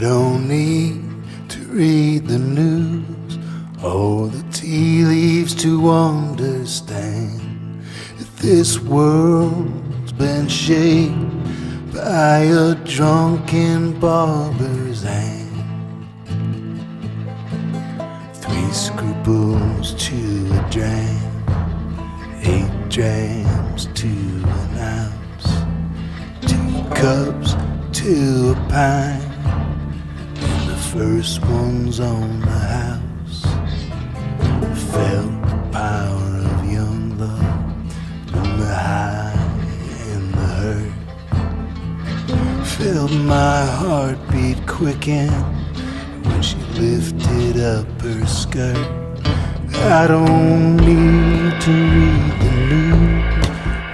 I don't need to read the news or the tea leaves to understand that this world's been shaped by a drunken barber's hand. 3 scruples to a dram, 8 drams to an ounce, 2 cups to a pint, and the first one's on the house. Felt the power of young love and the high and the hurt. Felt my heartbeat quicken when she lifted up her skirt. I don't need to read the news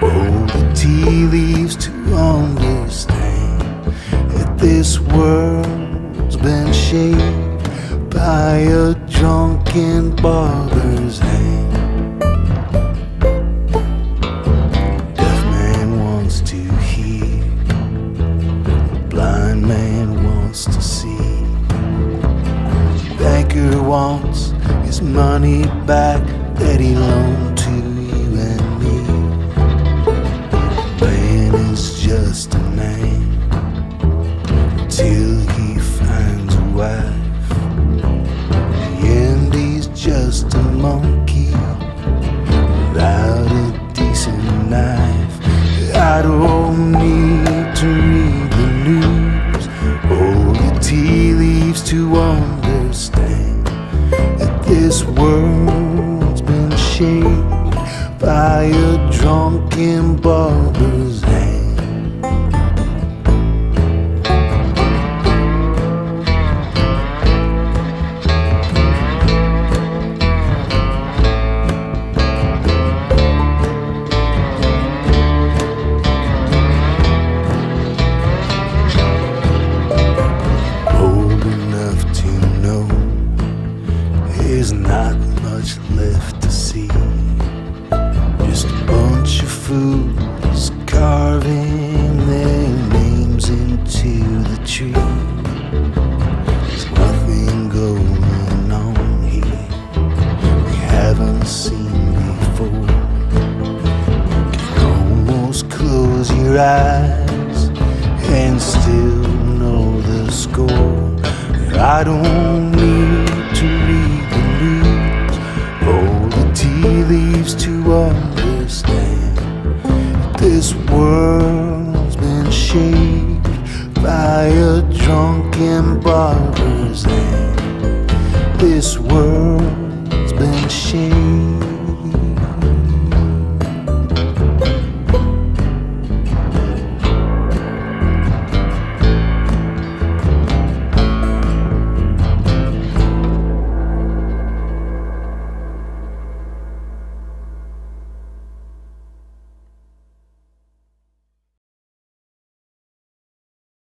or the tea leaves to understand. This world's been shaped by a drunken barber's hand. Deaf man wants to hear, blind man wants to see, banker wants his money back that he loaned to you and me. Man is just a name till he finds a wife. The end, he's just a monkey without a decent knife. I don't need to read the news or the tea leaves to understand that this world's been shaped by a drunken barber's hand. There's not much left to see, just a bunch of fools carving their names into the tree. There's nothing going on here we haven't seen before. You can almost close your eyes and still know the score. I don't need to read the news or the tea leaves to understand this world's been shaped by a drunken barber's hand. This world